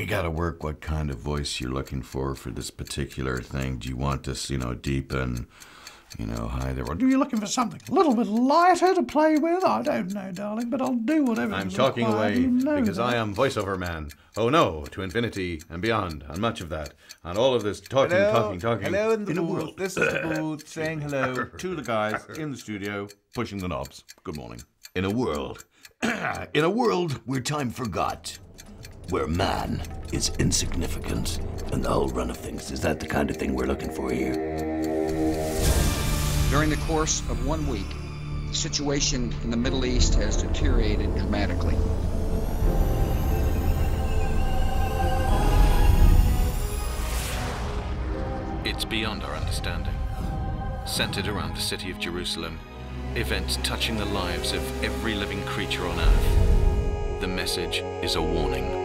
we got to work what kind of voice you're looking for this particular thing. Do you want this, you know, deep and, you know, high there? Or do you looking for something a little bit lighter to play with? I don't know, darling, but I'll do whatever. I'm talking away because I am voiceover man. Oh no, to infinity and beyond, and much of that, and all of this talking, talking. Hello in the world. This is the board saying hello to the guys in the studio pushing the knobs. Good morning. In a world, in a world where time forgot, where man is insignificant, and the whole run of things. Is that the kind of thing we're looking for here? During the course of 1 week, the situation in the Middle East has deteriorated dramatically. It's beyond our understanding. Centered around the city of Jerusalem, events touching the lives of every living creature on Earth. The message is a warning.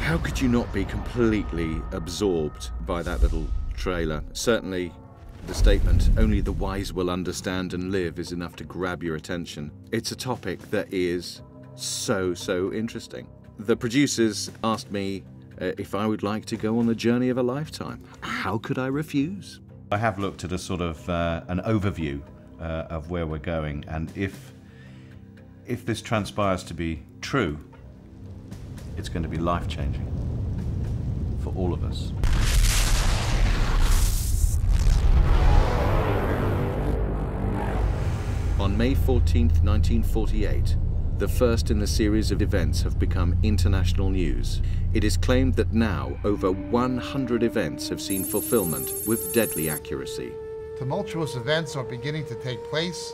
How could you not be completely absorbed by that little trailer? Certainly, the statement, only the wise will understand and live, is enough to grab your attention. It's a topic that is so interesting. The producers asked me if I would like to go on the journey of a lifetime. How could I refuse? I have looked at a sort of an overview of where we're going, and if this transpires to be true, it's going to be life-changing for all of us. On May 14th, 1948, the first in the series of events have become international news. It is claimed that now over 100 events have seen fulfillment with deadly accuracy. Tumultuous events are beginning to take place.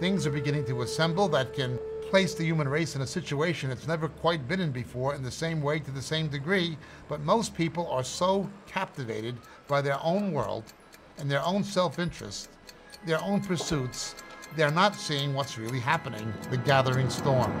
Things are beginning to assemble that can place the human race in a situation it's never quite been in before, in the same way, to the same degree, but most people are so captivated by their own world and their own self-interest, their own pursuits, they're not seeing what's really happening, the gathering storm.